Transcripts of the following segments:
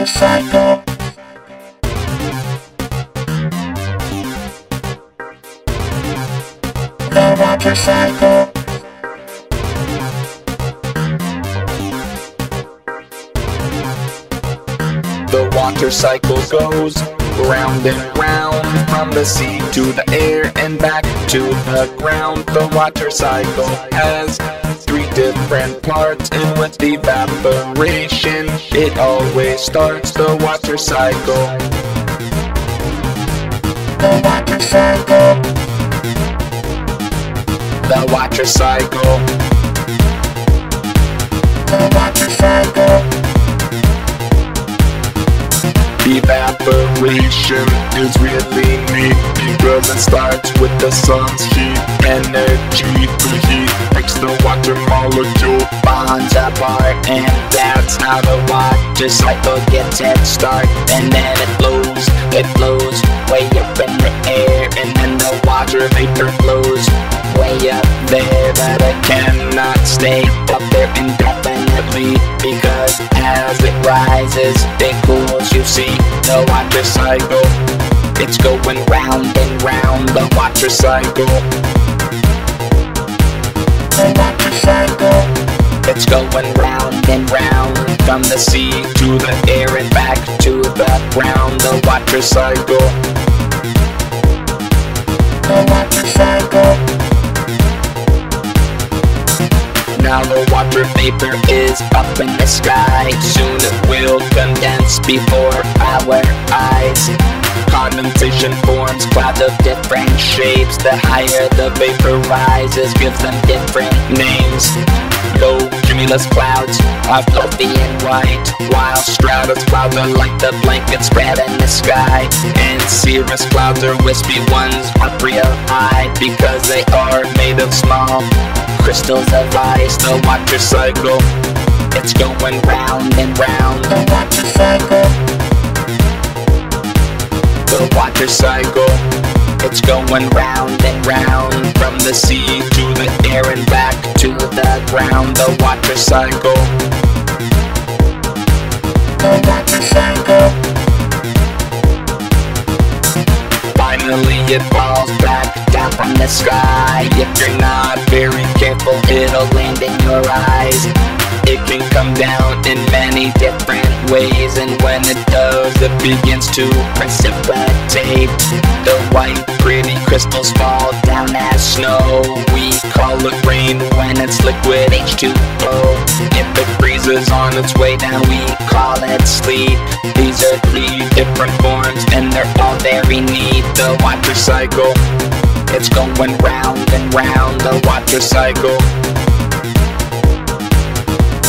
to cycle. The water cycle. The water cycle goes round and round, from the sea to the air and back to the ground. The water cycle has three different parts, and with evaporation it always starts. The water cycle. The water cycle. The water cycle. The water cycle. Evaporation is really neat, because it starts with the sun's heat. Energy through heat makes the water molecule bonds apart, and that's how the water cycle gets its start. And then it flows way up in the air, and then the water vapor flows way up there, but it cannot stay up there indefinitely, because as it rises, it cools. You see, the water cycle, it's going round and round. The water cycle. The water cycle. It's going round and round, from the sea to the air and back to the ground. The water cycle. The water cycle. Now the water vapor is up in the sky. Soon it will condense before our eyes. Condensation forms clouds of different shapes. The higher the vapor rises, gives them different names. Low cumulus clouds are fluffy and white, while stratus clouds are like the blanket spread in the sky. And cirrus clouds are wispy ones up real high, because they are made of small crystals of ice. The water cycle, it's going round and round. The water cycle. The water cycle, it's going round and round, from the sea to the air and back to the ground. The water cycle. The water cycle. Finally it falls back down from the sky. If you're not very careful, it'll land in your eyes. It can come down in many different ways, and when it does, it begins to precipitate. The white pretty crystals fall down as snow. We call it rain when it's liquid H2O. If it freezes on its way down, we call it sleet. These are three different forms, and they're all very neat. The water cycle, it's going round and round. The water cycle.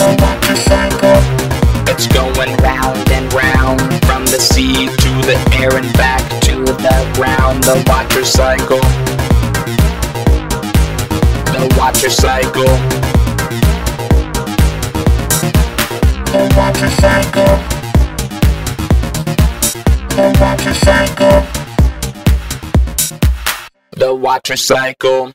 The water cycle, it's going round and round, from the sea to the air and back to the ground. The water cycle. The water cycle. The water cycle. The water cycle. The water cycle.